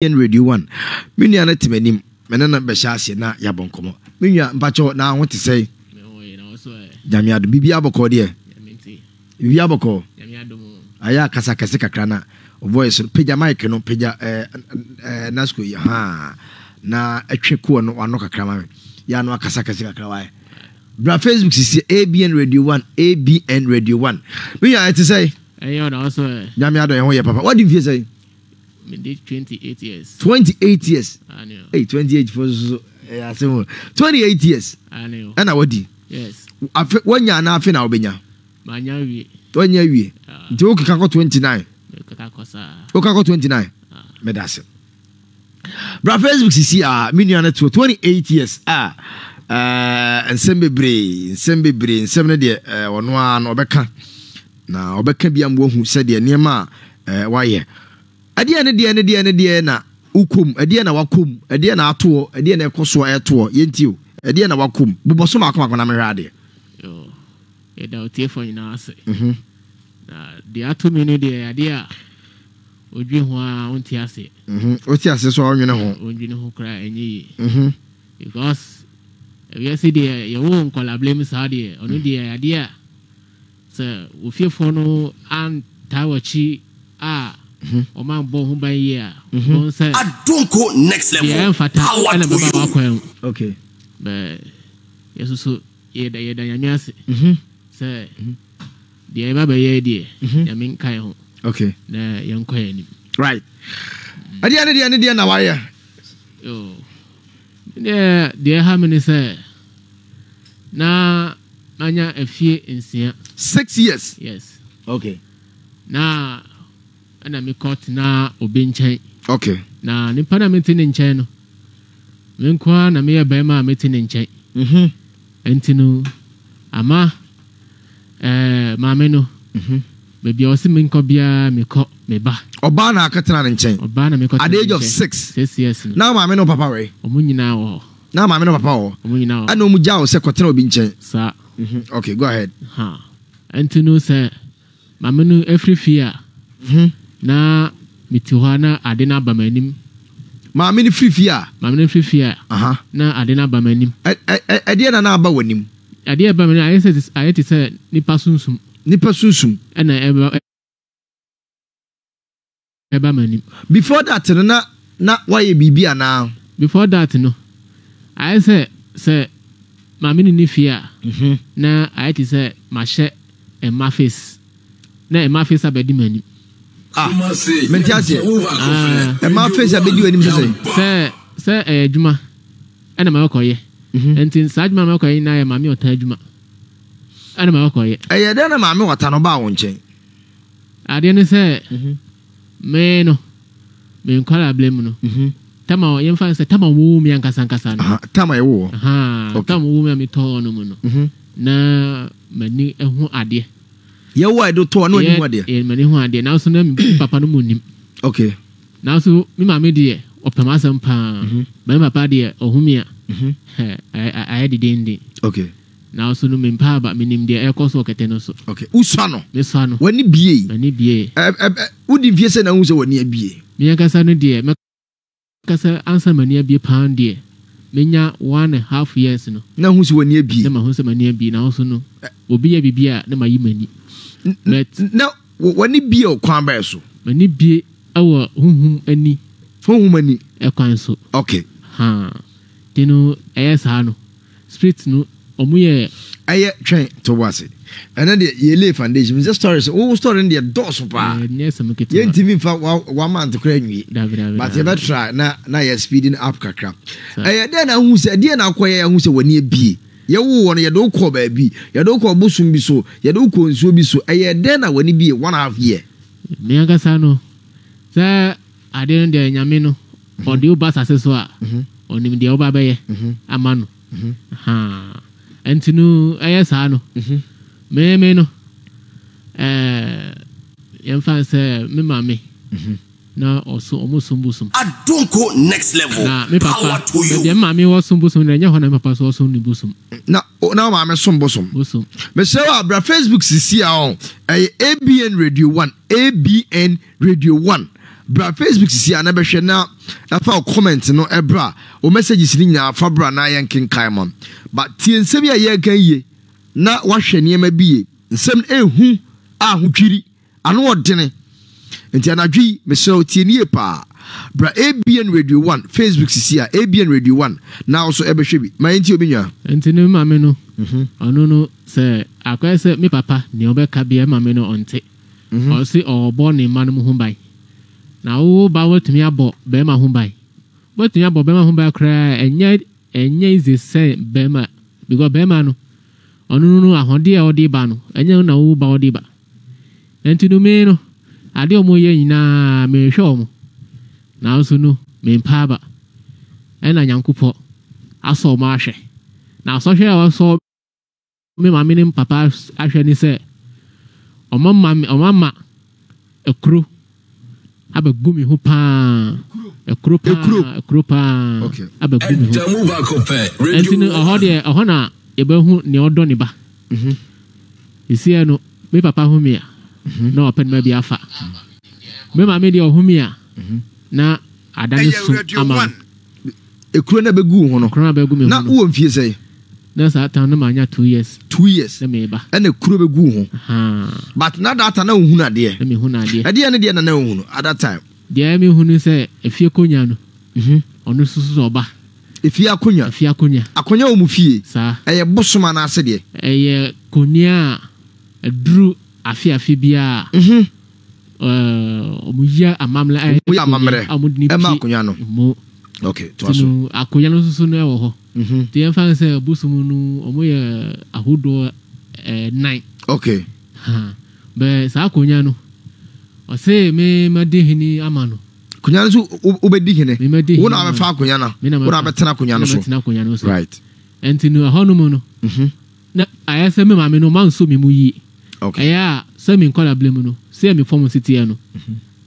in Radio One. Minya na timanim, menana beshasi na yabonkomo. Minya mpacho na I want to say. Jamia do bibi aboko de. Bibi aboko. Jamia do mo. Aya kasa kase kakra na voice pega mic no pega nasko yi ha. Na atwekuo no ano kakra ma. Ya no akasa kase kakra wa. Bra Facebook si ABN Radio One, ABN Radio One. Minya to say. Ayo na so. Jamia do ehwo ye papa. What do you say? 28 years. 28 years. I know. Hey, 28 for 28 years. I know. And I would. Yes. I feel when you're not in Albania. My young, 20 years. Joke, 29. Okako 29. Medassin. Brother Facebook, see, million to 28 years. And send me brain, 7 day, on one Obeka. Now, Obeka be a woman who said, yeah, near ma, why, Adiana ukum, Adiana wakum, Adiana atuo, Adiana koswa atuo, yentiu, Adiana wakum, Bubosuma Kwanamirade. Oh, it out here for in answer. The atomini, the idea. Would you want to say? What's your sister? You know, would you know cry and ye? Because if you see dear, your won't call a blame is hardy, or no dear idea. Sir, if you follow Aunt Tawachi, Oman Bohum by year. I don't go next level. Yeah, fatal. Okay. But yes, so sir, the Eva Bayer, dear, I mean, Kayo. Okay. The young queen. Right. At the end of the end of the oh, yeah, dear, how many, sir? Now, Mania, a few in 6 years. Yes. Okay. Now, and I'm caught now, Obinche. Okay. Now, the parliament in China. Minquan, a mere Bema meeting in China. Antino, Ama, Mameno. Maybe also Minkobia, Miko, Meba. Obana Catan and Chain. Obana Miko at the age of 6 years. Now, Mameno Papa. Omunina. Now, Mameno Papa. Omunina. I know Mujao, Secretary Binche. Sir. Okay, go ahead. Ha. Antino, sir. Mameno, every fear. Na mituhana adena bamanim. Mamini free fear. Mamini free fear. Na adena bamanim. Adena na abawanim. Adena bamanim. I said nipasusum. Nipasusum. And I eba manim. Before that, na why bibi ana. Before that, no. I said, sir, mamini ni fear. Na I said my shirt and my face. Na my face abedi manim. Mentiasie. E ma face abedu enim sey. Sey adwuma. Ana ma wakoye. Entin sa adwuma ma wakoye na ya ma me ota adwuma. Ana ma wakoye. Eye de na ma me ota no ba wo nchen. Ade ne sey. Me no. Me nkwara blame no. Tama ye mfa sey tama wo mi ankasankasa no. Tama ye wo. Tama wo mi ameto no mu no. Na mani ehu ade. Your word to no new idea. Now, so name Papa Munim. Okay. Now, so Mimma, dear, or Pamasam Pam, Mamma, dear, or Humia. I had the dandy. Okay. Now, so no mean power, but meaning the air course or catenoso. Okay. Usano, Miss Sano, when it be, and it be. Would if you send a user when near be? Miacasano, dear, Macassa answer my near be pound, dear. Minya 1.5 years no. Now, who's when near be? My husband near be now, so no. Will be a bibia, no, my human. Now, when it be a crime vessel, when it be our whom any woman a council. Okay, ha, Dino, as Hano, Spritz no, or me a train towards it. And then the lay foundation is just stories, all story in the doors of power. Yes, I'm getting TV for 1 month to crane me, but ever try now you're speeding up crack. I then who said, dear, now quay who said when you be. Ya wo no ya do ko ba bi ya do ko busum bi so ya do ko nsuo bi so eye den na wani bi 1.5 year me agasa no sa aden de nyame no o de oba sase so a onim de oba ba ye ama no ha antinu eye sa no me no yan fan se me mame na oso omusum busum I don't go next level na me papa de mame wo sum busum na nya ho na papa so sum ni busum na mame sum busum busum me show abra Facebook sisi a on ABN Radio 1 ABN Radio 1 Bra Facebook si ana behwe na afa comment no ebra o messages ni nyina afa bra na yenken kan ma but tie nsem ya yenkan ye na wahwe ne ma biye nsem ehu ahotwiri ano odene ntia na dwi me se o tie ni pa bra ABN Radio One Facebook si a ABN Radio One na also ebehwe bi ma enti obinya enti ne ma me no ano no se akwa se me papa ne obeka bi e ma me no onte o si o bo ne ma no mu humbai na wo ba wetumi abọ be ma ho ban wetumi abọ be ma ho ban kra enye izi se be ma because be ma no onunu ahode e odi ba no enye na wo ba odi ba entinu me no ade o mo ye nyina me hwe o mo na so no me mpa ba ena nyankopọ aso ma hwe na so hwe e so me ma me ni papa ahwe ni se o mama ekru Aba gumi hupa ekropa aba gumi hupa entinu ahode ahona ebehu ne odo ne ba isia no me papa humia na open ma bi afa me ma me de ohumia na adane su ama ekro na begu ho no kra begu me na wo mfie sei na sa atan na manya 2 years na me ba na ekro begu ho but na data na ohunu ade na me hunu ade ade ne na ohunu at that time de me hunu se efie konya no onu susu oba efie akonya akonya o mu fie sa eye bosoma na ase de eye konya adru afi bia o mu ya amamle ai o ya amamre amudini e ma akonya no okay to aso akonya no susu na e wo ho The infant said, Busumunu, Omoya, a hoodoo, a night. Okay. Ha, but Sakunyano. I say, me, my dihini, Amano. Kunyansu, Ubedihine, me, my dihini, one of a Fakunyana, Minamatanakuyano, right. And to know a honomono. I asked him, I mean, no man, so me muyi. Okay, ah, send me call a blemono, send me former citiano.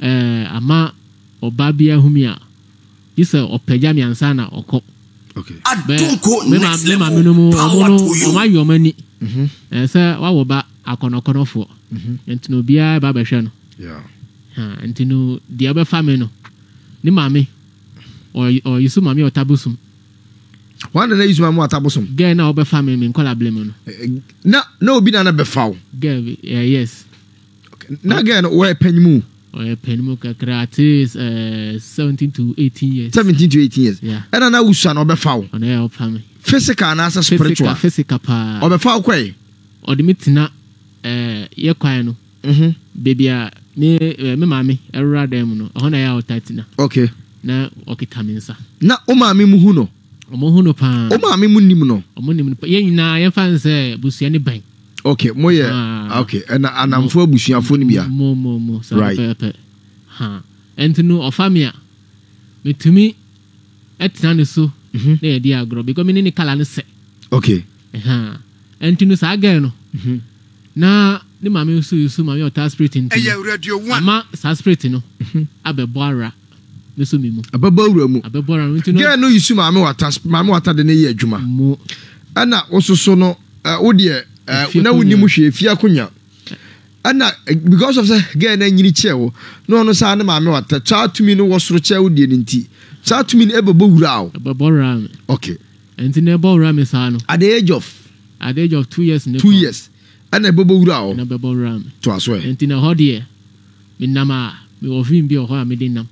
Ama or Babia humia. This or Pajami and Sana or Cop. Okay. I don't know. Creates 17 to 18 years. 17 to 18 years. Yeah. And I was an overfowl. On air of family. Physical and as a spiritual. Physical power. Overfowl quay. Or the meeting, your quino. Baby, me, mammy, a rademon, honor out tightina. Okay. Now, okitaminsa. Now, Omami Muhuno. Omohuno pan. Omami Munimono. Omonim, yea, I fancy Busiani Bank. Okay, moye. Okay, and I'm for bushia phonibia. Mo, right. Ha, and to know of famia. Me to me, at Nanusu, near Diagro, becoming any calanese. Okay, ha, and to know Sagano. Na, the mammy so you sum your taspiritin. I read your one ma saspiritino. Abebora, the sumimu. Abebora, to know you sum my mamma than a year, Juma. Mo, and also so no, oh dear. Now we need to Anna, because of the girl and you chair, no, son, my mother, child to me no was Rochelle didn't tea. Child to me ever bow okay. And in a bow ram is at the age of 2 years, 2 years, and a bow row, and a bow ram to us. And in a hot year, Minama, we will be a home midinam.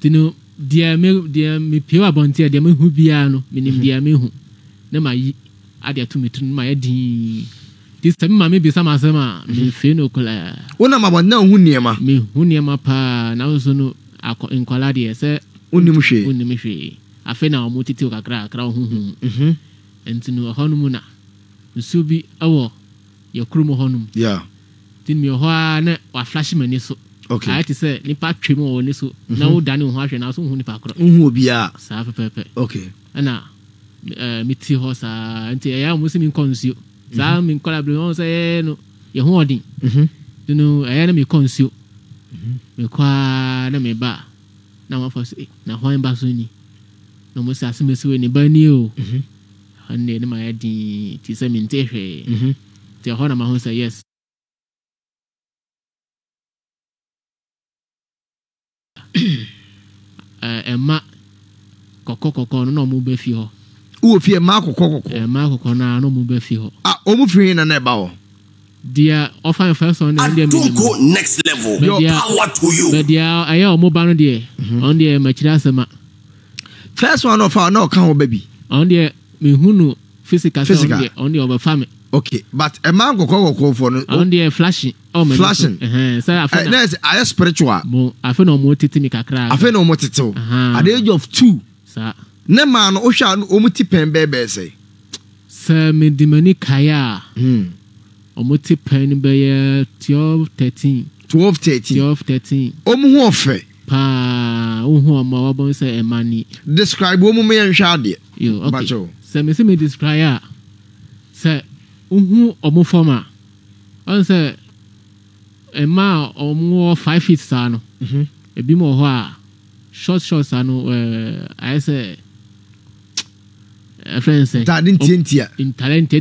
Tino, dear me, pure bontia, dear me who piano, meaning dear me who. Nema. Adia to me to my dear. This time, mammy be some asthma, me finocular. One of my no hunyama, me hunyama pa, now soon I call in Coladia, sir. Unimushi. I feel now multitude a crack, crown home, and to know a honumuna. Monsieur be our your crumo honum. Yeah. Tin me hoana or flashman so. Okay, I say, Nipa Trimo or Nisso, no Daniel Hash and also Hunipacro. Ubia, Safa Pepper. Okay, Anna. Mitty horse, and I am Muslim consul. Some in collaborations, I know your hoarding. You know, I am a consul. Require me bar. Now, for say, now, why basuni? No more assumes when you burn you. And then my idea, tis a mintage. The honor, my horse, yes. Kokoko no mu be fie ho. Wo fie ma kokoko. Ma kokoko na no mu be fie ho. Ah, o mu fie na na ba ho. Dia offer first on the go next level. Your power to you. But dia ayo mo ba no dia. On dia ma kira asema. First one of our no kan ho baby. On dia me hunu physical on dia over family. Okay, but a man go call for no. On the flashing. Oh my. Flashing. So I have spiritual. But I feel no more titi me kakra. I feel no more titi. At the age of 2. Sir. Ne man o sha no omuti pen bebe say. Sir me dimani kaya. Omuti pen bebe 12-13. 12-13. 12-13. Omu ho fe. Pa ohu ma wabon say emani. Describe omu me nhwa de. You okay. Sir me say me describe. Sir uhu omo forma on say ema omo 5 feet sano ebi mo ho a short sano I say friends say talented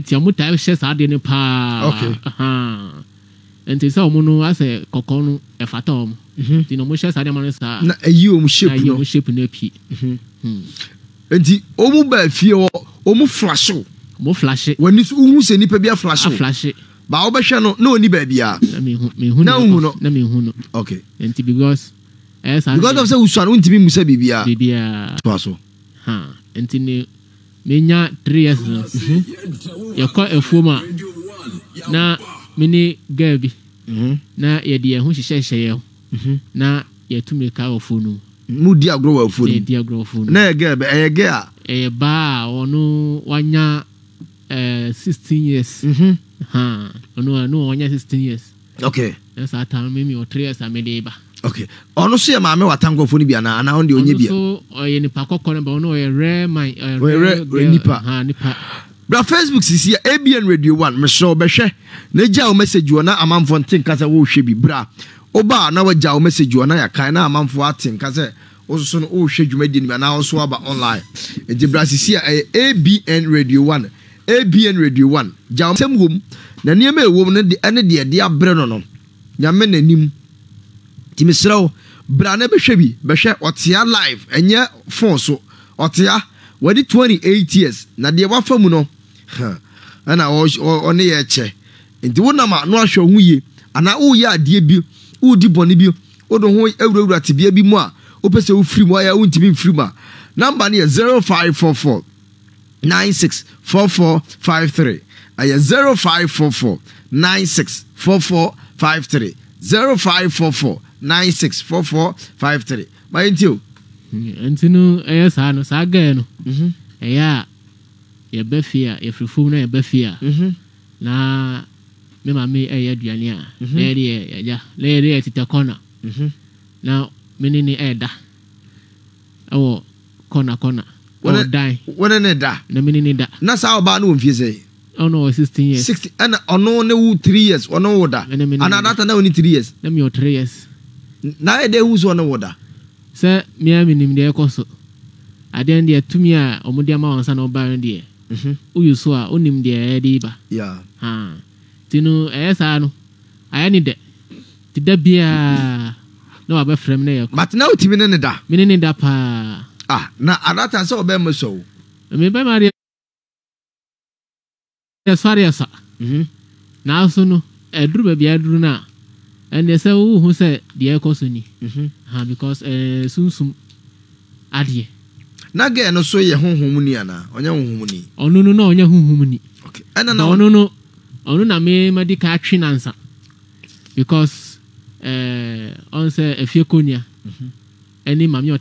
ya mo type share sade ne pa okay enti say omo no say kokon no e fata omo ti no mo share sade man sa na eyi omo shape no pi enti omo ba fie omo flash mo flash it. When it's umu se ni pebia flash. Flash it. Ba obehwe no na oni ba bia. Na umu no. Na me hunu. Okay. Enti because yes and because of say usual unti bi musa bibia. Bibia. To aso. Ha. Enti ne menya 3 years no. Yakwa efuoma. Na mini girl bi. Na ye de ehun hihye ye. Na ye tumi ka ofunu. Mu di agro wa ofunu. Ye di agro ofunu. Na girl be e girl. E ba onu wanya 16 years. Ha. No, only 16 years. Okay. That's our time. Maybe or 3 years. I made it. Okay. Ono so your mama was tango phone biya na on the onye biya. So you nipa koko na ba ono a rare my rare nipa. Ha nipa. Bra Facebook sisi ya ABN Radio One. Mr. Obeshe. Neja o message you na amamfo ntinka se wo hwe bi bra. Oba na waja o message you na yakan na amamfo atinka se oso no wo hwe dwuma di ni na oso aba online. Nti bra sisi ya ABN Radio One. ABN Radio One. Jam sem wom na niam ewom ne de ene de de abre no no. Nyame nanim. Ti misraw bra na behwe bi, behwe otia live enye phone so. Otia wadi 28 years na de wafa mu no. Ha. Ana o ne ye che. Nti wona ma no ahwe hu ye. Ana wo ye ade bi, wo di bone bi, wo do ho awurawura te bia bi mu a, wo pese wo free mu aya wo ntimi free ma. Number ne 0544 964453. I 0544 964453. 0544 964453. My until no yes I no sagano. Eya ye befia ye fufu na ye befia. Na me mami eya aduane a. Na ye eja na ye tete corner. Na me ni ni eda. Awo corner. When I die, na mini ni da. Na sa oba na wonfie sey. Oh no, 16 years. 60 and ono ne wo 3 years, ono wo da. Ana data na oni 3 years. Na me 3 years. Na e dey use ono wo da. Say me am nim dey koso. Aden dey tumi a omudi ma wonsa na oba ran dey. O use a onim dey e dey ba. Yeah. Ha. Tinu e sa no. Aya ni de. Ti da bia. No aba frem na ye. But na otimi ne da. Me ne da pa. Ah, na adata so be muso. Me be Maria. Sorry, sir. Now soon, a druba be a druna. And they say, oh, who said the echo sunny? Because soon adie. Na get no so ye home humaniana, on your humani. Oh, no, on your humani. Okay. And no. Oh, no, my decaction answer. Because on say a few cunia. Any mammy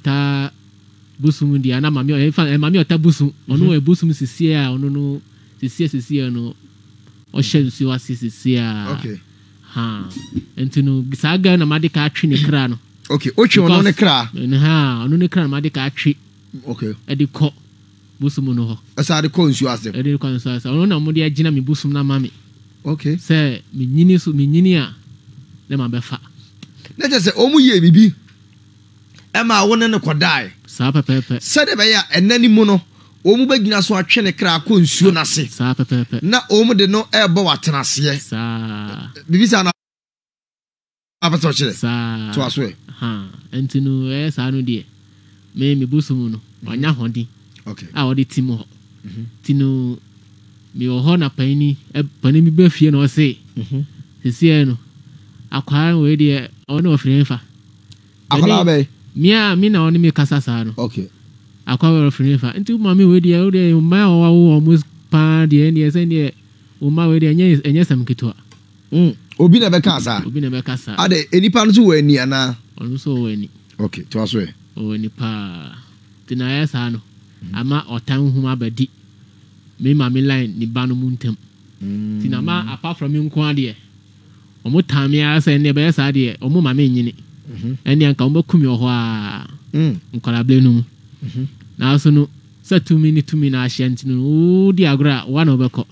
Busum di ana mami e mami ota busum onu e busum sisi a onu no sisi no o share sisi wa sisi a okay ha entinu saga na madika atwi ne kra no okay o twi onu ne kra ha onu ne kra na madika atwi okay e di ko busum no ho asa de ko nsu asem e di ko nsu asem onu na mo di agina me busum na mami okay se me nyini a na ma be fa na je se omu ye bibi Emma won ne kodai sa pepepe se de be ya enani mu no omu bagina so atwe ne kra ko nsuo na se sa pepepe na omu de no ebo watenase sa bibi sa na abatsoche sa to aswe ha entinu sa no de me busumu wanya hondi. Okay. I already timo. Tino me ohona pani pani mi be fie no say. Sisi no. Akwara we dey ono ofrenfa. Akwara be. Me na oni me kasasa no. Okay. Akwara ofrenfa. Nti mami we dey o dey ma o almost pa dey dey say dey o ma we dey enye sam kitoa. Obi na be kasa. Ade enipa no so we ni ana. Onu so we ni. Okay. To aswe. O enipa. Tinaya sa no. Ama otan hu abadi me ma me line ni ba no muntam tinama apart from nko ade omo tame ya se ne be sa ade omo ma me nyini ene anka omo kumi ho a nkola ble num na so no sa 2 minutes na ahye ntinu o di agora wa no beko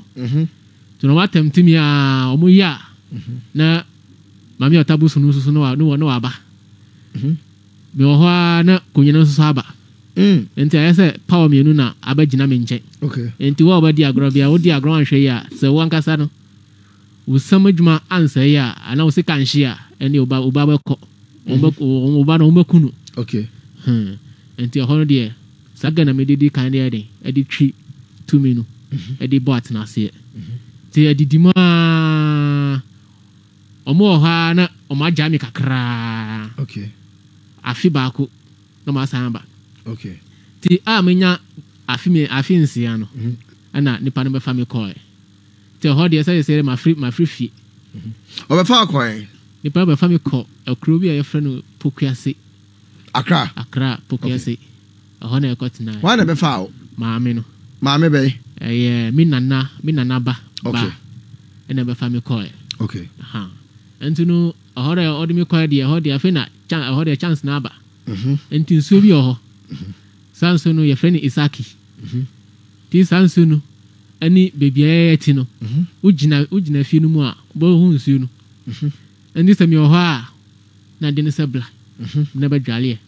tinoma tamtimi a omo ya na ma me otabusu no susu no wa ba me ho na kunyi no susu aba enti ayese power me nu na abagina me nche. Okay. Enti wo obadi agro bia wo di agro anhwe ya se wo ankasa no wo samadwuma ansa ya ana wo se kanhye ya eni oba beko oba no makunu. Okay. Enti hono de saga na me didi kan de eden edi twi tu me nu edi bot na se ti edidi ma omo ha na o ma ja me kakra. Okay. Afi ba ko no ma san ba. Okay. Ti amenya afi nsia no. Ana nipa no be fa me koy. Ti ho de say ma free fee. O be fa koy. Nipa be fa me ko akro bi aye frɛ no pokuase. Akra pokuase. Ho na e ko tina. Wa na be fa o? Maame no. Maame be. Eh mi nana ba. Okay. Ena be fa me koy. Okay. Enti no ho de o de me koy de ho de afi na ho de chance na ba. Enti nso bi o ho. Sansunu your friend Isaki. Ti sansunu ani bebiae ti no. Ujina fi no mu a bo hu nsu no. Ani se mi ho a na de ne sebla. Na ba dwale e.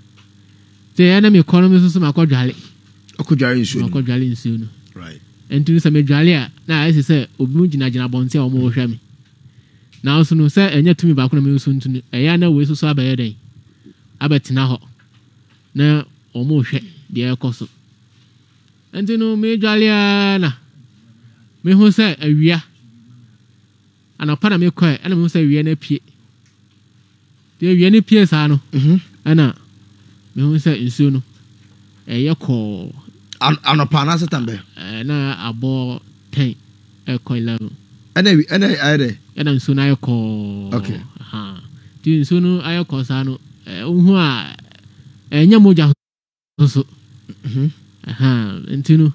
Te ya na mi kono mi susu makwa dwale. Akudwale nsu no. Akudwale nsu no. Right. Enti se me dwale a na ese se obu jina bonte a o mo hwa mi. Na nsu no se enye tumi ba kono mi nsu ntunu. Eya na we susu abaye den. Abetina ho. Na omo hwe de ekoso enti no me dwalia na me hu se awia ana pa na me koe ana me hu se awia na pie de awia ne pie sa no ana me hu se nsu no eye ko ana pa na setambe na abo 10 eko 11 ana ade ana nsu na eko. Okay. Ti nsu no ayeko sa no hu a enya moja so entinu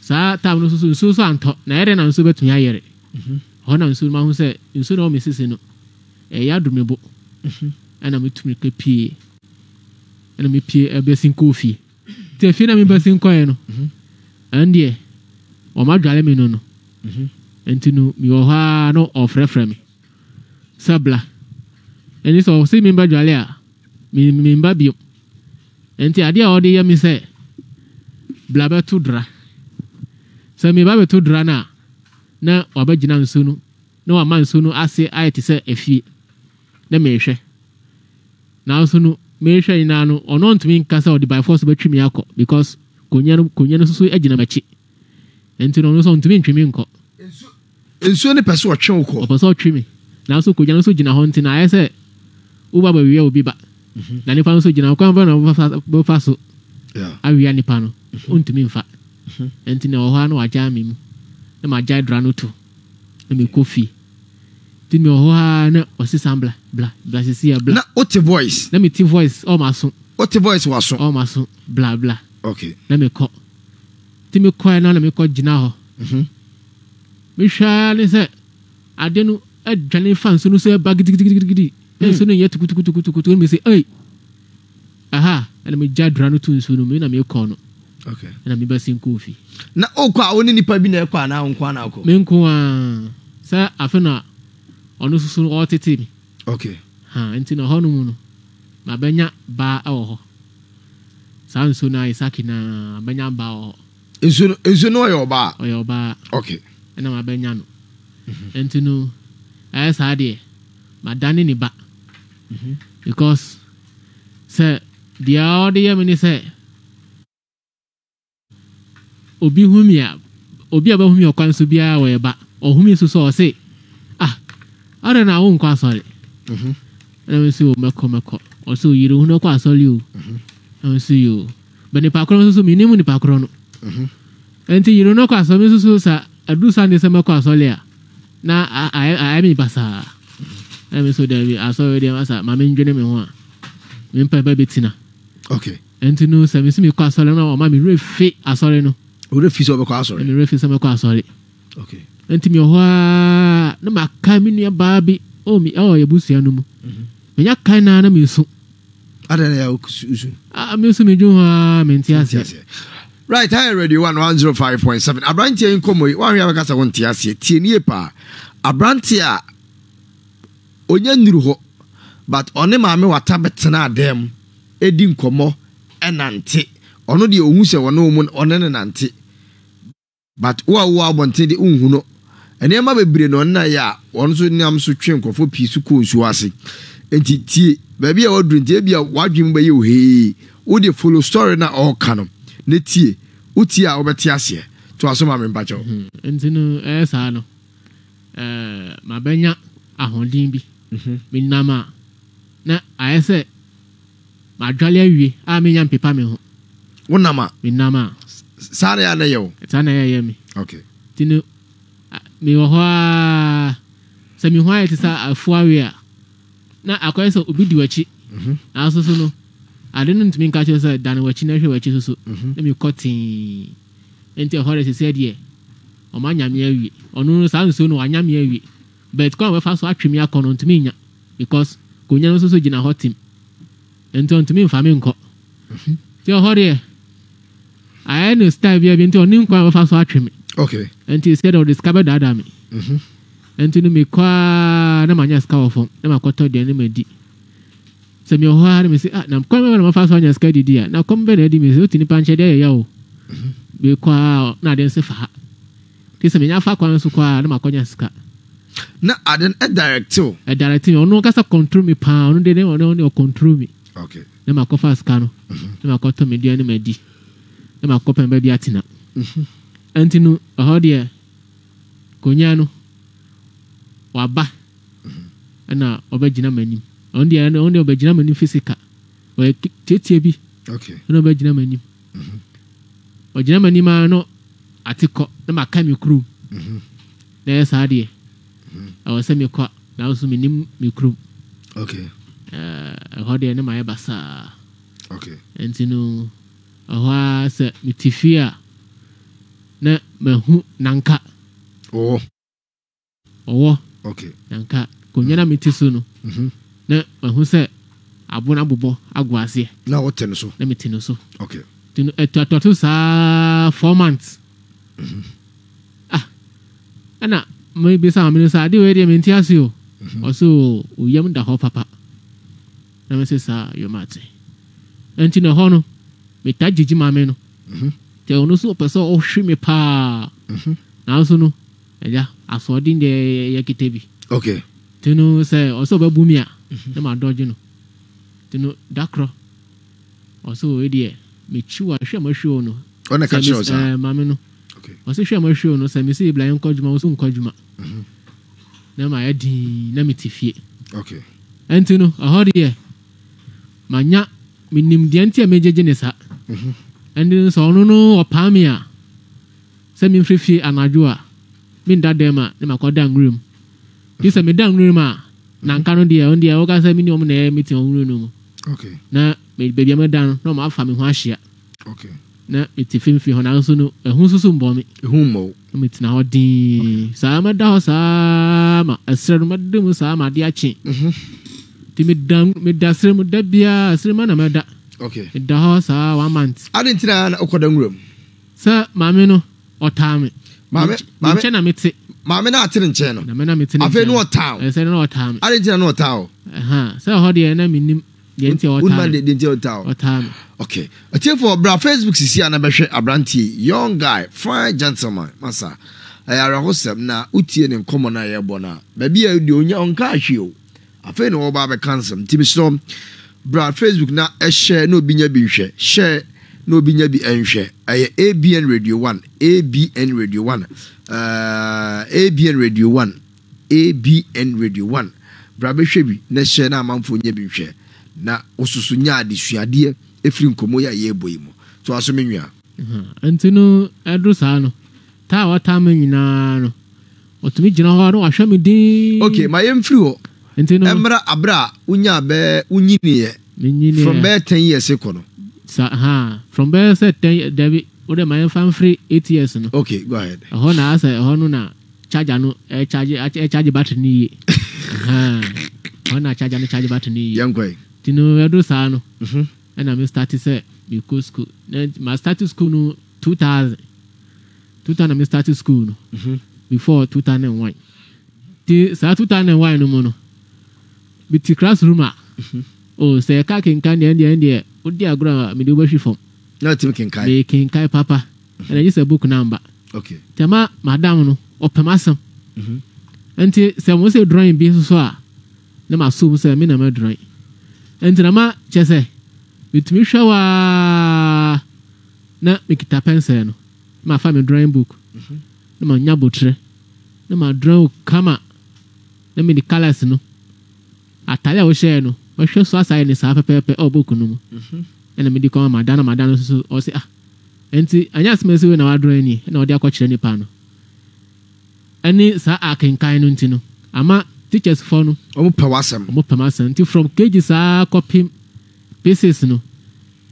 sa ta no so anto na ere na nso betun ayere ho na nso ma hu se nso na o mesisi no e ya dumebo ana metumi kapi ana me pie abesin kofi te fi na me basin koe no andie o ma dwale me no no entinu mi wo ha no ofrefre me sabla eni so se me ba dwale a me ba bi. Enti adia odi ye mi se blabe to dra. Se mi babe to dra na wabagina nsu no na wa mansu no ase ayete se afie. Na me hwe. Na nsu no me hwe ina no ono ntumi nkasa odi by force betwi mi akọ because konya no susu agina machi. Enti no so ntumi ntwimi nkọ. Ensu ne pese o twen ukọ. O pese o twimi. Na nsu konya no so gina ho nti na ayese u baba wiya obi ba. Na nipa nso gina kwa mba na bofa so awia nipa no ontumi mfa enti na oha na waja amim na maja dra no to na me kofi ti me oha na osisambla bla sisia bla na oti voice na me ti voice o maso oti voice waso o maso bla bla. Okay. Na me ko ti me ko na me ko gina ho me sha ni se ade no adwane fa nso no se bagidi nso no yetu kutu me say ei aha ana me jadra no tun sunu me na me ko no. Okay. Ana me basin kofi na okwa oni nipa bi na ekwa na nkwa na ko me nko a sa afena onu susu o tete mi. Okay. Enti na honu mu no mabanya ba awo ho sa nso na Isaki na mabanya ba awo ezu no oyo ba. Okay. Ana mabanya no enti no ayesa de madani ni ba. Because say diaodia minise obi humia obi abahumia kwanso bia we ba ohumia so se ah are na won kwasori mhm na we se o meko o se o yire hu na kwasori o mhm na se yo bani pakron so minimu ni pakron no mhm enti yire no kwasori so sa adusa ni se meko asori a na I mi basa na me so David asori dem asa ma me ndwene me ho a me mpa ba betina okay enti no se me se me kwasori na o ma me refi asori no o refi so be kwasori me refi se me kwasori okay enti mi ho a na ma ka mi nua ba bi o mi o yebusia no mu me nya kan na na me so ada na ya okusu ah me so me dun ha me ntia se right hi Radio One 105.7 abrantia inkomo wan hia beka sa won tia se tie nie pa abrantia onya niru ho but one maame wata betena dem edi nkomo enante ono de ohu se wono omu one ne nante but wo abonte de unhu no ene ma bebre no na ya won so niam so twen kofo pisu ko su ase enti tie ba bia wodru ntie bia wadwem ba ye ohe wo de follow story na o kanom Netie, utia obetiasie to asoma mempacho entinu esa no mabenya ahondin bi minama na ayese madwale awie a menya pepa me ho wonama minama sare ana yew etana yeyemi okay tinu mi wo ho a se mi ho a etisa afu awie a na akwese obidu achi na so no I didn't mean catch yourself than watching every watch. Let me cut in until Horace said, Ye, or my yammy, or no sound soon, or yammy. But come with us to actually a con on to me because Gunyan also did not hurt him. And turn to me, Faminco. Tell Horace, I understand we have been to a new crime of us to actually. Okay. And he said, or discovered that army. And to me, quite a man's cow from Emma Cotto de Nemedi. So me hoare me say ah na kwa me na mafaso anya ska didi a na kombe na di me so tini panche de ya o be kwa na den se fa ti se me nya fa kwa so kwa na makonya ska na aden a directive onu ka sa control me pa onu de onu control me okay na makofa ska no na makoto me dia na ma di na makopa mba bi atina anti no ho de konya no wa ba na obagina mani on the original menu physical. Well, TTB. Okay. No original menu. Original menu, no article, no macam crew. There's Hardy. I was semi caught, now so minim crew. Okay. Hardy and my bassa. Okay. And you know, I was mitifia. Na mehu nanka. Oh. Oh. Okay. Nanka. Kunyana mitisono. Na who said, I won a bubo, aguasi. Now what tennis? Let me tennis. Okay. Tino a 4 months. Ah, Anna, maybe some minutes I do ready to ask you. Also, we yam the whole papa. Let me say, sir, your matty. And Tino Hono, me touch Jimma Meno. There was no super so oh, shimmy pa. Now so no, and yeah, I saw it in the yakitabi. Okay. Tino say, also babumia. No my dog, you know. To know Dakra or so, dear. Me chew, I share my show no. On a catch, Mamma. Okay. Or so share my show no, Sammy say, Blind Cojma, soon Cojma. Now my idea, let me tiffy. Okay. And to know, a hard year. My yap, me named the anti major genesa. And then so no, or Pamia. Send me 50 and I do. Mean that dema, then I call down room. This a madam room. Nankano dia on dia oka se minimum na meeting onru no. Okay. Na me baby ma dan no ma afa me ho ahia. Okay. Na meeting fi ho na so no ehun susu mbo me. Ehun mo. Me tina ho di. Sa ma da ho sa ma asrem ma de mu sa ma de achi. Ti me da asrem da bia asrem na ma da. Okay. Me da ho sa 1 month. Adin tina na okoda nwuram. Sa mame no ota me. Mame che na meti. Mamma, not ten channel. The man of a no town. I said no town. I didn't know town. Aha. So, how do you name the entire town? Okay. A tip for Bra Facebook is here and a brandy. Young guy, fine gentleman, Massa. I are a host now, Utian and Common Ayabona. Maybe I do your own cash you. I feel no barber cancer, Timmy Storm. Brad Facebook na share no binya bi hwe. Share no binya bi enhwe. Aye ABN Radio One, ABN Radio One. ABN Radio One, ABN Radio One. Brad behwe bi na share na amamfo nya bi hwe. Na osusu nya adesuade efiri nkomo ya yeboyi mu. So aso menwa. Antino adrusa no. Ta wata mennyina no. Otumi jina ho no ahwa me din. Okay, my emfrio. Entino emra abra unya be unyiniye. From be 10 years ago. Aha, from be 10 David ode my fan free 8 years no. Okay, go ahead. Ho na asa ho no na charger no charge battery ni. Aha. Ho na charger no charge battery ni. Yankoi. Tinu adrusa no. Mhm. And I start to say because school. My status school no 2000. 2000 I started school no. Mhm. Before 2001. The 2001 no mono. With the classroom ah. Oh, say a can the Udia me do worship form. Not making kai. Making kai papa. And I use a book number. Okay. Tema madam no or permasum. Mhm. Until some was a drawing be so. No my soul say me na me drawing. Until ma chese. With me shower na make it a pencil no. My family drawing book. Mhm. No my nyabotre. No my draw kama. No me the colors no. Atalia was share no. But she saw sign is half a paper or book no. And I made the call Madame so or say ah. And see, I just mess with our drawing and all their question any panel. And it's a can kind no. Ama teachers for no. Oh, Pawasam. Oh, Pawasam. Till from cages are copy pieces no.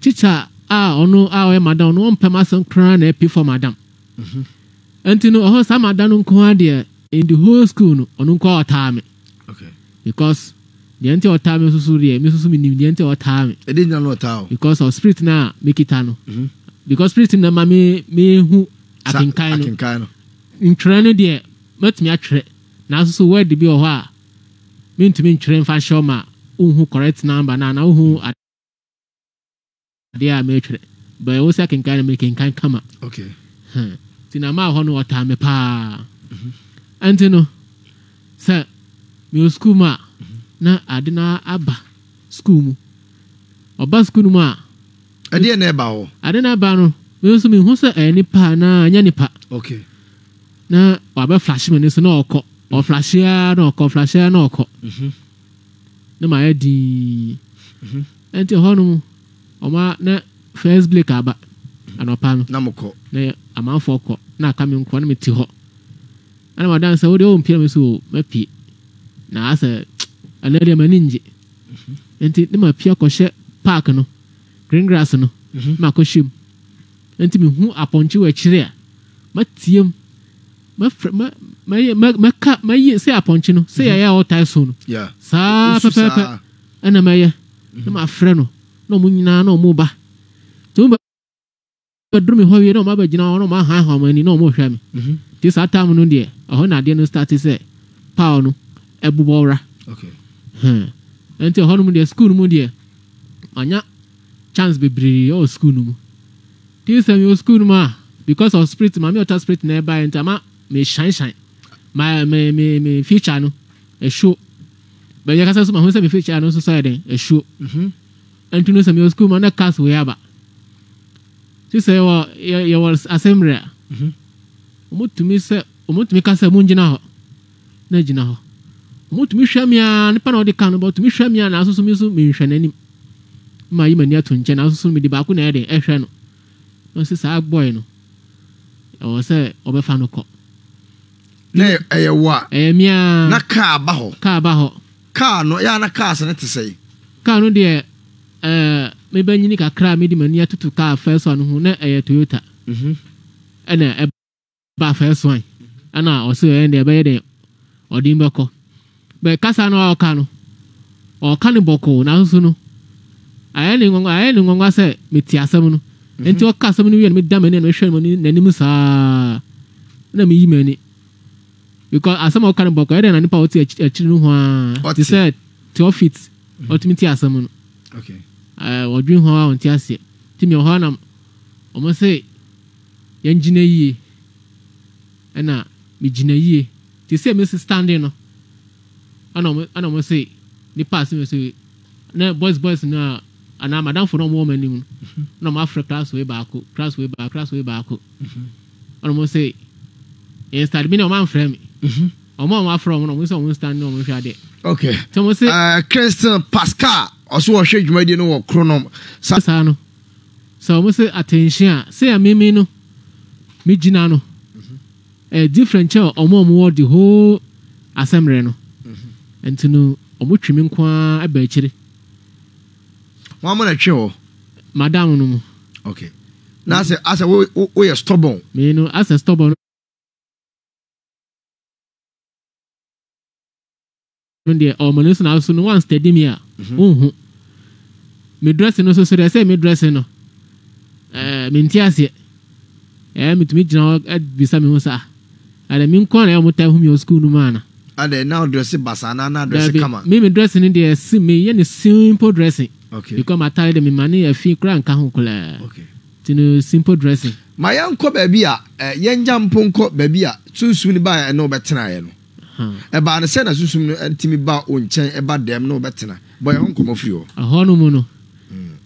Teacher, ah, or no, our Madame, one Pawasam crown a for Madame. And to know how some Madame Quadia in the whole school no, or no call time. Okay. Because the entire time is so real, the entire time. I didn't know how because of spirit now, make it ano. Because spirit na mami me who I can kind in training there, met me at tre. Now, so where the be or why mean to me train for sure. Ma, who correct number now, who at their matron, but also I can kind of making kind come up. Okay, Tinama honor what time a pa and you know, sir. Me school ma na adina aba school mu oba school ma ade na eba ho adina ba no me so me hu se ani pa na anya ni pa. Okay, na aba flash me so na okọ o flash ya na okọ flash ya na okọ na ma edi enti honu oma na first break aba anopa no na mko na amanfo okọ na aka me nko na me ti ho ana ma dance wo de o mpia me so mapi na asa anere maninje enti ne ma pia kɔhye park no green grass no ma kɔhye enti me hu aponche wa kyire a ma tiem ma ma ka ma ye se aponche no se ya ya o tai so no sa pepepe ana ma ye ne ma frɛ no na mo nyina na mo ba to mo ba drum ho wie na ma ba gyina ho na ma han hamani na mo hwɛ me ti sa tam no de ho na de no start se pa no ebubora. Okay. Enti honu mu de school mu de anya chance bebre o school mu. Ti say me school ma because of spirit ma me other spirit na buy enta ma me shine. My me future no e show. But you can say so ma hu say me future no so say den e show. Enti no say me school ma na cast we aba. Ti say wa you was assembly. Omutumi ka say mu ngina ho. Na gina ho. Mut Mishamia, Panodi can about Mishamia, and also Mishan. My mania to Jen, also me the Bacunade, Eshano. No, says I boy. I was a Obafanoco. Nay, a wa, a mea, na car baho, car baho, car no yana cars, and to say. Car no dear, maybe you can cry medium near to car first one who net a Toyota. And a bar first one. And I also end their bed or Dimbaco. But Casano or Canniboko, now soon. I only say, Mitia Samuel, and to a Casamuni and Middaman and Mishamon Nenimusa. Let me mean it. Because as some Canniboko, I didn't know a children who said 12 feet or to Mitia Samuel. Okay, I will drink her on Tiasi. Timmy Hanam, I must say, Engineer ye, and now, Mijina ye. They say, Mrs. Standing. I know, say, the past, na boys na ana madam for no woman nim na ma afra class way back omo say instead me no man frame omo ma afra omo say omo stand no omo hwa de okay so mo say Christian Pascal oso wo hwe dwuma de no wo kronom sa no so omo say attention say amemi no me gina no a different chair omo mo the whole assembly no enti no omo twimi kwa aba akire mama na twe madam no okay na say as we are stubborn me no as a stubborn nde o manu so na so no one steady me a unhu me dress no so dey say me dress no me ntiase me to me gina bisa me ho sa and me nkon na mo ta hu me school no mana and now dress basana na dress kama me dress ni dey see me ye ne simple dressing okay because my tell them money afi kra nka ho kula okay tinu simple dressing my yanko baby a yenjampo nko baby a sunsun ni ba e no betena ye no eba na se na sunsun no ntimi ba onchen eba dem no betena boy honko mofio ahono mu no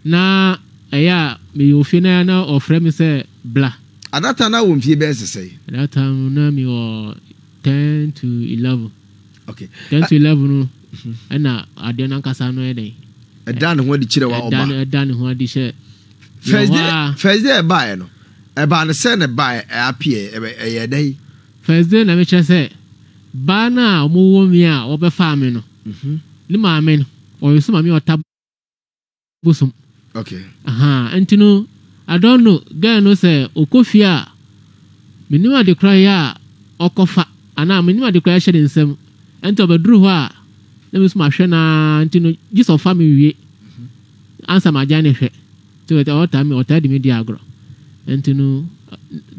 na eya me ofi na na ofre me se bla adata na wo mfie be sesei adata na mi o 10 to 11 okay 10 to 11 na ade na nkasa no e den edan ho adi kire wa oba edan ho adi she Thursday buy no eba na se ne buy apie e ye dai Thursday na me che se ba na omo mi a obefa me no ni ma me no o yesu ma me o tab busum okay entinu I don't know guy no say okofi a minima de cry ya okofa ana minima de cry she de nsem ento be duru ho a na me suma hwe na entinu just of family wie answer ma jani hwe to the all time all the media agro entinu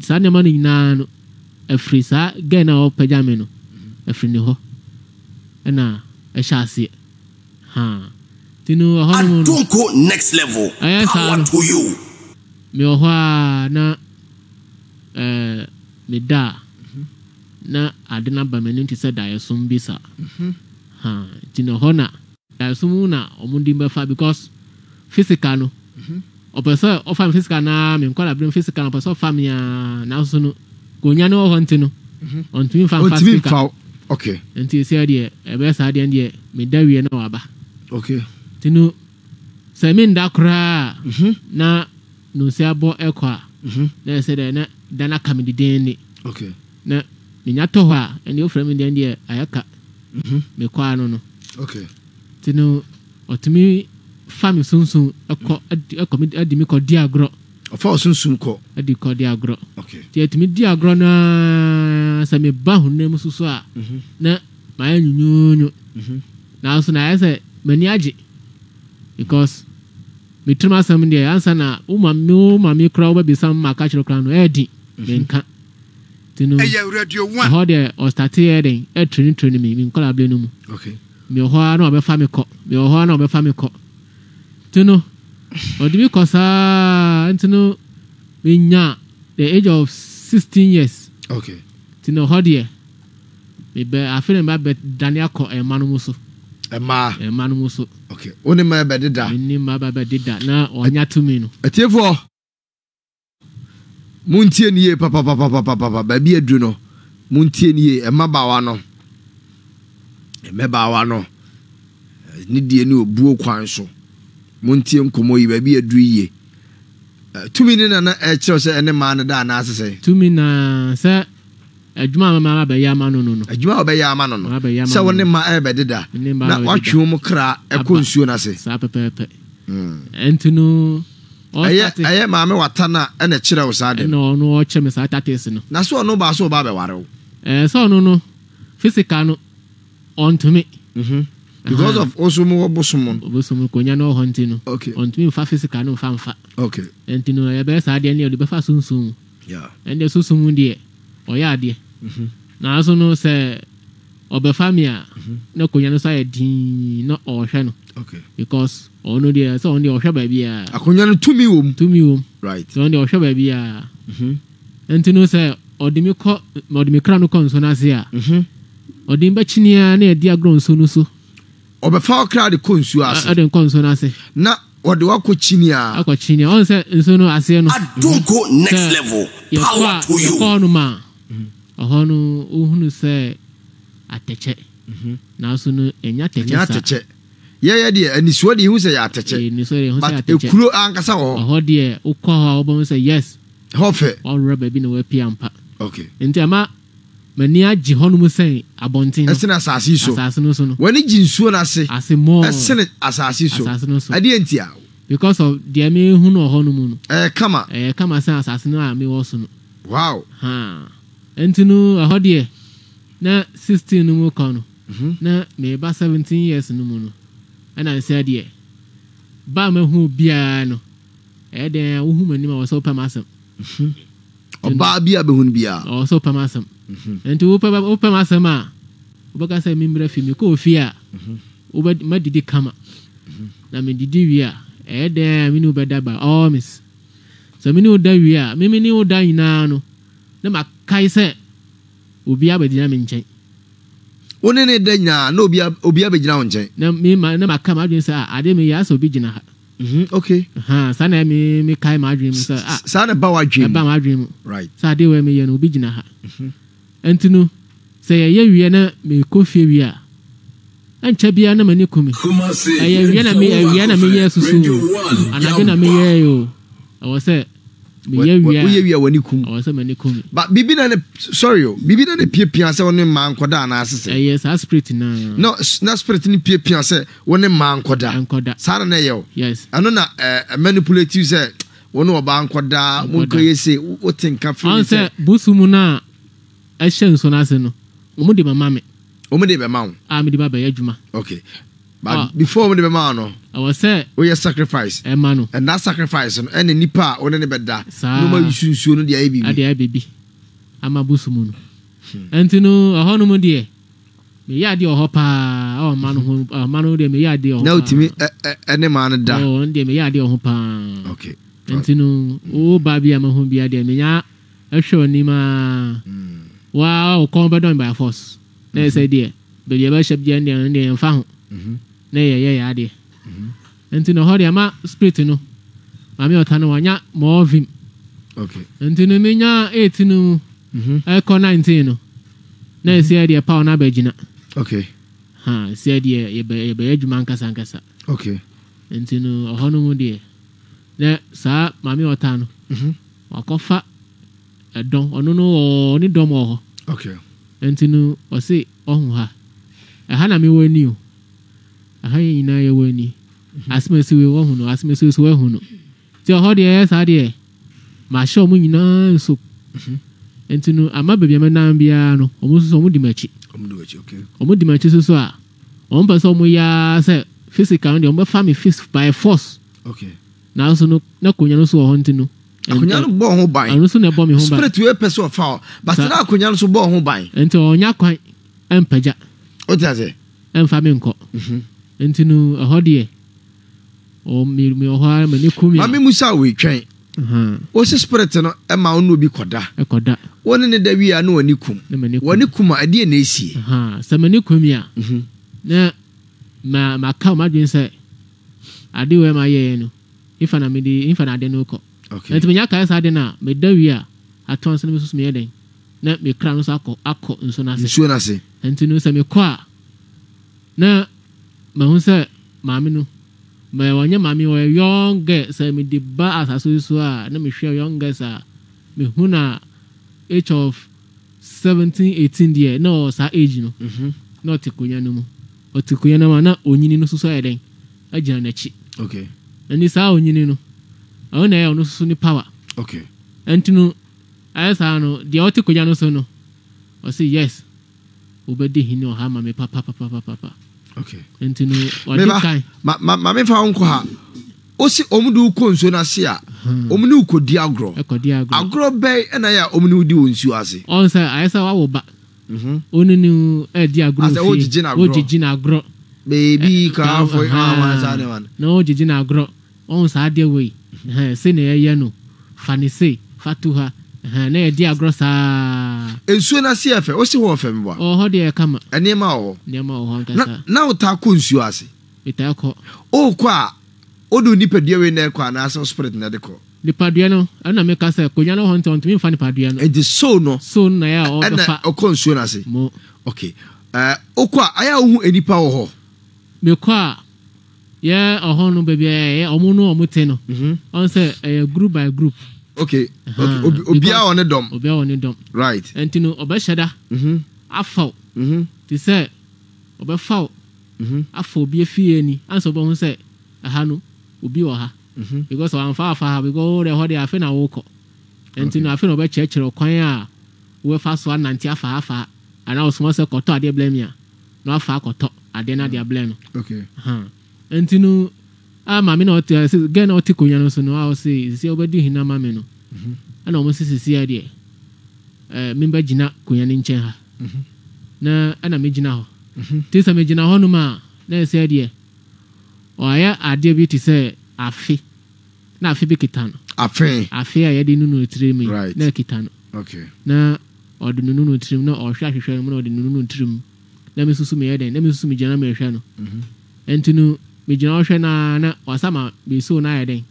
sane ma na no afrisa guy na o pajama no afrini ho ana e sha ase tinu ho no don't go next level power to you me oha na me da na adena ba meni nti se da yesum bisa tinu ho na da yesum na omundi mba fa because physical no opeso ofa physical na me kwala bring physical na opeso fa me na so no gonya no ho ntinu ontumi fa physical okay nti se ade e be sa ade nde me da wie na waba okay tinu se me nda kra na no se abo ekwa na se de na dana kamidi den ni okay na me nyato ho a ene ofrem den de ayaka me kwa no no okay tinu otumi fami sunsun ekọ adi me ko di agro ofa sunsun ko adi ko di agro okay ti etumi di agro na se me ba hunem susu a na ma anyunyu na so na ese mani age because me truma sam de ansa na uma me kra oba bisam maka chiro kra no edi benka tinu eya Radio One ho de o start here den e trini me nkola ble no mu okay me ho na oba fa me ko tinu odimi ko sa tinu me nya the age of 16 years okay tinu ho de me be afere ma be Daniel ko e manu muso Emma no so okay oni ma ba deda ni ma ba deda na onya tumi no atiefo muntie niye papa ba bi adru no muntie niye e ma ba wa no ni die ni obuo kwan so muntie nkomo yi ba bi adru ye tumi ni na e chiro se ene ma na da na asese tumi na se adwuma mama ba ya ma no no adwuma ba ya ma no no se woni ma e be deda na watwe mu kra e konsuo na se sa pepepe entinu o sati aye ma me wata na e na kire wo sa de no no o kire me sa tatese no na so no ba so ba be ware wo so no no physical no on to me because of osumu obusumu ko nya no hontinu on to me fa physical no fa mfa okay entinu e be sa de ne o de be fa sunsun yeah and the sunsun de o ya de na so no say obefamia na konya no say din na o hwe no okay because o no dey so on dey o hwe ba bia akonya no tumi wom right so on dey o hwe ba bia enti no say odimi ko odimi kra no konso na se a odimi ba chinia na e dia gronso no so Obefa crowd the consu ase. I don't consu na ase. Na o de wa kochinia. Akochinia. On say nso no ase no. I don't go next level. Power to you. Ohonu ma. Ohonu ohunu say ateche. Na so no enya teche. Enya teche. Ye de anisuo de hu say ateche. Anisuo de hu say ateche. But ekuro ankasa ho. Oho de ukọ ho obon say yes. Hofe. All rubber bi na we pia mpa. Okay. Nti ama mania jihonum say abontin esene asase so wani jinsuo na se esene asase so ade ntia because of the me hu no honum no kama say asase no a me woso no wow ha entinu aho de na 16 no mu kono na me ba 17 years no mu no ana say de ba me hu bia no e den wo hu mani ma wo so pamasem oba bia be hu bia o so pamasem and to open my summer, because I remember film you call fear over my did come up. I mean, did we are there? We know better by all miss. So we know that we are, maybe no dying now. No, my Kaiser will be able to diamond chain. One any day now, no be able to drown chain. No, me, my number come out and say, I didn't mean yes, obedient. Okay, son, I mean, Kai, my dream, sir. Son about our dream, about my dream, right? So I do wear me an obedient. And to know, say, a year me coffee we are. And Chabiana Manicum, a year me yes, and I can a me. I was said, we are when you come, or some manicum. But Bibin and sorry, Bibin and a peer piancer on a man codana, yes, I spirit now. No, not spirit in peer piancer, one a man codan coda, Saraneo, yes, and on a manipulative said, one or bancoda, one could say, what in Cafe, Busumuna. I shall soon as no. Omudi my mammy. Omudi my mum. I'm the Baba Yajuma. Okay. But before the Mamano, I was said, we are sacrifice, and Manu, and that sacrifice on any nipa or any bedda. Nobody should soon the Abbey. At the Abbey. I'm a busumun. And to know a honeymoon dear. May I dear hopper, or Manu de May I dear. No, to me, any man da. Oh, and de May I dear hopper. Okay. And to know, oh, Babby, I'm a home be a dear Maya. I show Nima. Wow, come by done by force. There's a dear, but you ever ship the Indian and found. Nay, dear. And to know how they are spirit, you know. I'm your Tanawanya, more of him. Okay. And to know me, 18, I call 19. Nay, say, dear Pound Abagina. Okay. Ha, say, dear, a badge mankas and cassa. Okay. And to know a honeymoon, dear. There, sir, Mammy or Tano. Or coffer. I don't know any dom or okay. And to know or say, oh, her. I had me when you. I had you now when you ask me to one who asked me to swear who. Tell how the ass are there. My show me now so. And to know I might be a man piano almost so much. Okay. Almost the matches so are. On person we are physical and the umber family fist by force. Okay. Now so no, no, so hunting no. Akunyano bo ho ban. Anusu na bo me ho ban. Spirit we person of foul. But na akunyano so bo ho ban. Enti onya kwan empaja. Otiase. Emfa me nko. Enti nu ehode. O mi ohara mani kumi. Mami musa we twen. O se spirit no ema onu obi koda. E koda. Woni ne da wi a na wani kum. Wani kum ade na esie. Se mani kumi a. Na ma ka ma dwen se. Ade we ma ye no. Ifa na me di ifa na ade no ko. Okay. Enti menya kai sa de na me dawi a atonse ne mesusu me den. Na me kra no akọ nso na se. Nso na se. Enti no se me kọ a na ma hu se maami no. Me wanya maami o young girl se me di ba asaso so a na me hwe young girl sa me hu na age of 17 18 there no sa age no. Na otikunya no mu. Otikunya na ma na onyini no so ya den. Agina na chi. Okay. Eni sa onyini no. Oh no, no sunny power. Okay. And to know, as I know, the auto coyano sono. Or say yes. Obedi he no harm, mammy, papa. Okay. And to know, mammy found coha. Osi omudu consonasia. Omnuco diagro. I'll grow bay and I are omnudu in Suazi. On, sir, I saw our back. Only knew a diagro as the old Gina Gro. Baby, car for anyone. No, Gina Gro. On, sir, dear way. Say, no, Fanny say, Fatuha, na dia grossa ensuo na se efe o si ho ofem bwa o ho de kama enema o nema o ho nkasa na uta ko ensuo ase eta ko o kwa odu nipadie we na kwa na aso spirit na de ko nipadie no ana me kasa ko nya no ho nton tumi fa nipadie no e de so na ya o fa o ko ensuo na se okay o kwa aya ohu enipa wo ho me kwa yeah oho no baby yeah omo no omo te no on say group by group. Okay. Obia on the dom. Obia on the dom. Right. And to know obeshada. Afo. To say obefo. Afo be fie ni. Answer obo say aha no obi wo ha. Because I am far far because the hodi afi na wo ko. And to know afi no be chechero kwan a we fa so ananti afa afa. And I was small say koto ade blame ya. No afa koto ade na dia blame. Okay. And to know ah, mami na oti again oti kunyano so no I say say obedi hina mami no. Ana omo sisi ade. Member jina kunyane nchen ha. Na ana me jina ho. Tisa me jina ho no ma na say ade. Oya ade bi ti say afi. Na afi bi kitano. Afi. Afi ya de nunu tirim na kitano. Okay. Na odi nunu tirim na ohwa hwehwe mu na odi nunu tirim. Na me susu me ade, na me susu me jina me hwe no. Entinu na na wasama be so na yeden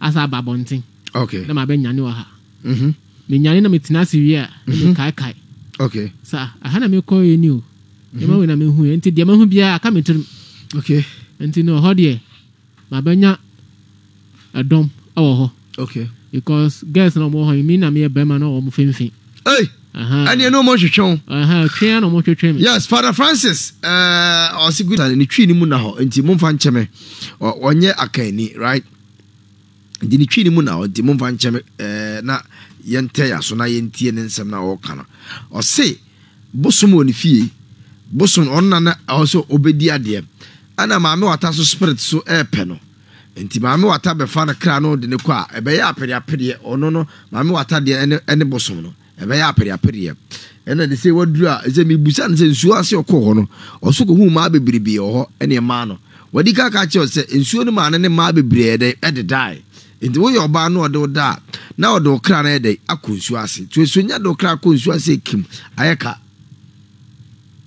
asa babontin okay na ma be nyane wa ha me nyane na metina siwi a me kai kai okay sa aha na me ko yeni o e ma we na me hu enti de ma hu bia aka me tirim okay enti no ho de ma be nya adom awo ho okay because girls no mo ho me na me be ma no o mo femfem hey and you know mo hwehwon twen no mo hwehwem yes Father Francis o si good and ni twi ni mu na ho enti mo fa ncheme onye akani right enti ni twi ni mu na ho enti mo fa ncheme na yente ya so na yentie ne nsem na wo kana o se bosom oni fie bosom onna na also obedi ade ana maame wata so spirit so epe no enti maame wata be fa na kra no de ne ko a ebe ya apede apede ono no maame wata de ene bosom no ebe ya apere ena de se wadu a ze mi busa nse nsuo ase okọ ho no oso ko hu ma bebiribi ho ene ma no wadi ka ka che se nsuo no ma ne ma bebire de ededai enti wo yo ba no ode oda na ode okra na edai akonsuo ase to eso nya de okra akonsuo ase kim ayeka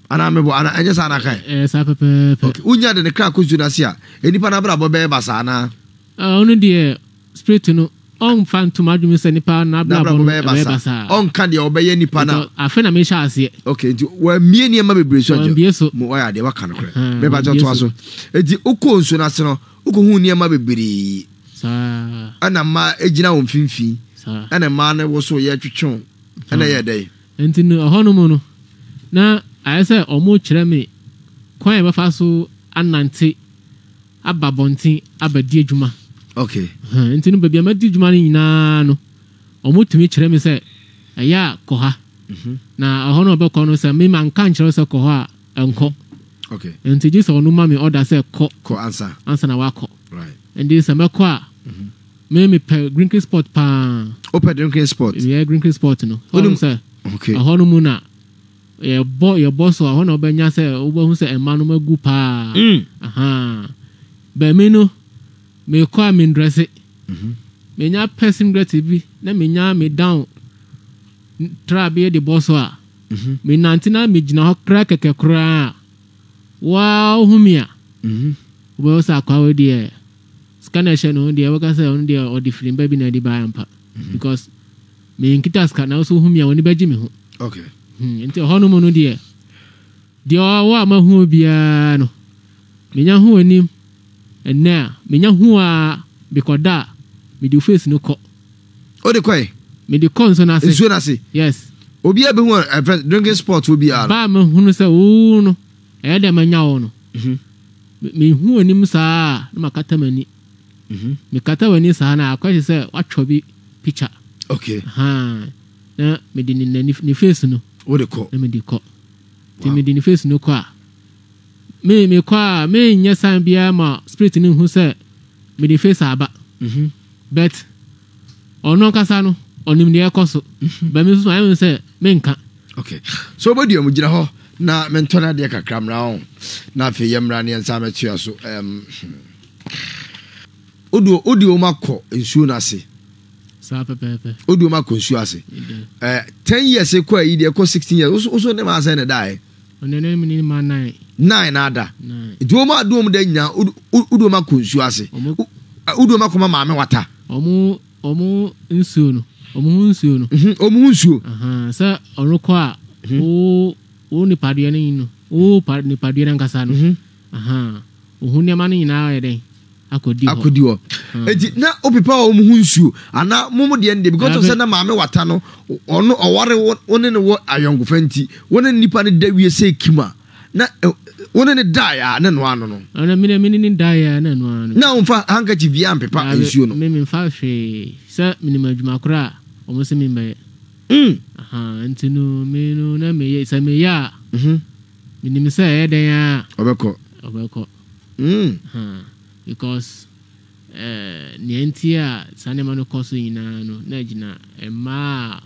ana mebo ana enye sa na kai sa pepe okay unya de ne kra akonsuo na ase a enipa na bra bo be ba sa na onu de spirit no on fan to madum se nipa na bla basa on ka de obeye nipa na afi na me sha ase okay wa mie ni ma bebre so je mo wa de wa kan kure be ba joto aso edi uko nso na se no uko hu ni ma bebre sa ana ma ejina wo mfinfi ana ma na wo so ye twetwon ana ye dai enti no honu mo no na ayese omo kire me kon ye ba fa so anante ababontin abadi adwuma. Okay. Enti no baby amadi djuma ni nyina no. Omotumi kire me se eya koha. Na oho no be ko no se me man kan kire se koha enko. Okay. Enti ji se onu ma me order se ko. Ko answer. Answer na wa ko. Right. Enti se me ko a. Me pe green creek sport pa. O pe green creek sport. Yeah, green creek sport no. Onu se. Okay. Oho no mu na e bo your boss oho no be nya se obo hu se emanu magu pa. Be me no me kwa me dress it. Me nya person great bi na me nya me down try be the boss wa. Me nantina me jina ho crack keke kra. Wow humia. We sa kwa we there. Scanner she no there we ka say on there or the film baby na di buy ampa. Because me nkita scanner so humia woni be jimi ho. Okay. Enti ho no mo no there. Dia wa ma hu bia no. Me nya ho anim. And now, me nyahua because that me do face no ko. Oh, the quay. Me do concern as soon as I yes. Obi a be one a drinking sport will be out. Ba me hunu se o no. E de manya o no. Me hu anim saa na makata mani. Me kata wani saa na akwa se watcho bi picture. Okay. Na me di ni face no. Oh, the ko. Na me di ko. Ti me di ni face no ko a. Me kwa me nyesan bia ma spirit ni hu se me de face aba but ono kasa no onim ne ekoso ba me so am se me nka okay so bodio mu gira ho na me ntona de kakra mra ho na fe yemra ne nsa metua so odio makọ ensuo na se South of Pepe. Oduma Consuasi. 10 years ago, I 16 years. Also, never has any die. On the name in my nine other. Doma Dom Dena Udoma Consuasi. Udoma Kuma Mamawata. Omo Insuno. Omunsuno. Omunsu. Aha, sir, Oroqua. Oh, Nipadianino. Oh, pardon Nipadian Casano. Aha. Uhunia money in our day. I could do. It's not Opipa Munsu, and now Momodian, because of Santa Mama Watano, or no, or what one in a war a young fenty, one in Nippon day we say Kima, not one in a dia, and one on a minute in dia, and one. Now for handkerchief yam paper, as you know, Mimim Fashi, Sir Minimum Macra, almost a mimbe. Aha, and to no menu, Name, it's a mea. Minim say, they are Oberco. Because Nientia Sanemano Cosu in Nano, Najina, and Ma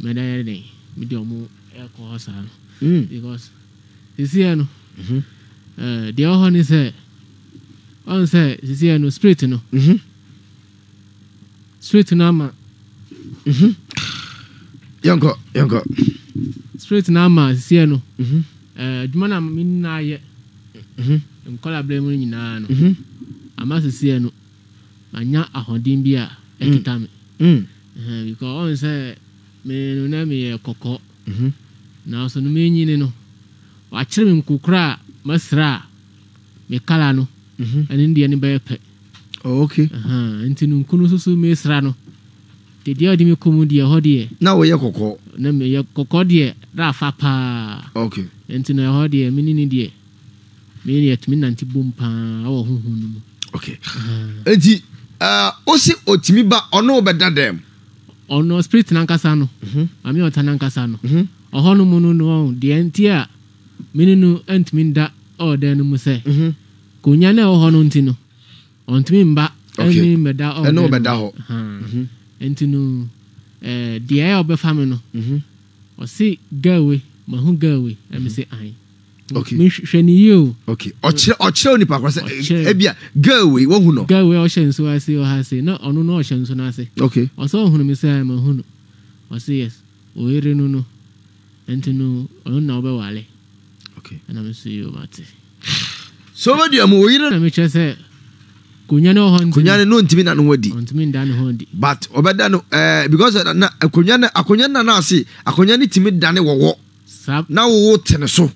Medayane, Midomo, Elcosan. Because Siciano, the Ohon is there. On say, Siciano, straight no. Straight number. Young girl. Straight number, Siciano. Dumana Minna yet. Mkola blame ni nano amase sie no anya ahoden bia ekitame because on say me no na me ye kokko na so no me nyini no wa kire me kokura masra me kala no ani ndie ni be pe okay nti no nkunu susu me sra no te dia odi me komu dia ho dia na wo ye kokko na me ye kokko dia ra fa pa okay nti no ho dia me ni dia okay. Eti osi otimiba ono obeda dem. Ono spirit nankasano. Ami otanankasano. Ohono muno no de entia meninu entimi da order no mu se. Konya na ohono ntino. Ontimi mba eni meda order. Eno obeda ho. Entinu de e obefame no. Osi gawe, mahu gawe, emi se ai. Okay. Okay. Oche ni pakwase. Ebia gawe wo huno. Gawe o hye nso ase o ha se. Na onu no o hye nso na ase. Okay. Oso hunu mi se ma hunu. O se yes. O ere nu no. Enti no onu na obe wale. Okay. Ana mi se yo mate. So we do am o yire na mi chese. Kunyane o hondi. Kunyane no ntimi na no wadi. Ntimi nda no hondi. But obeda no because na akunyane na ase. Akunyane timi dane wowo. Na wowo tene so.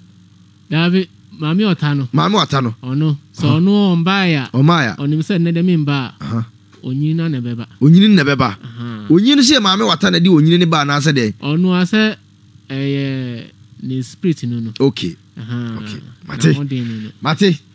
David, Mami Otano. Oh no. So no Omaya. Onim said Nedemimba. Onyina nebeba. Onyini say Mami Watana di onyini ba na ase de. Oh no ase ni spirit no. Okay. Okay. Mate.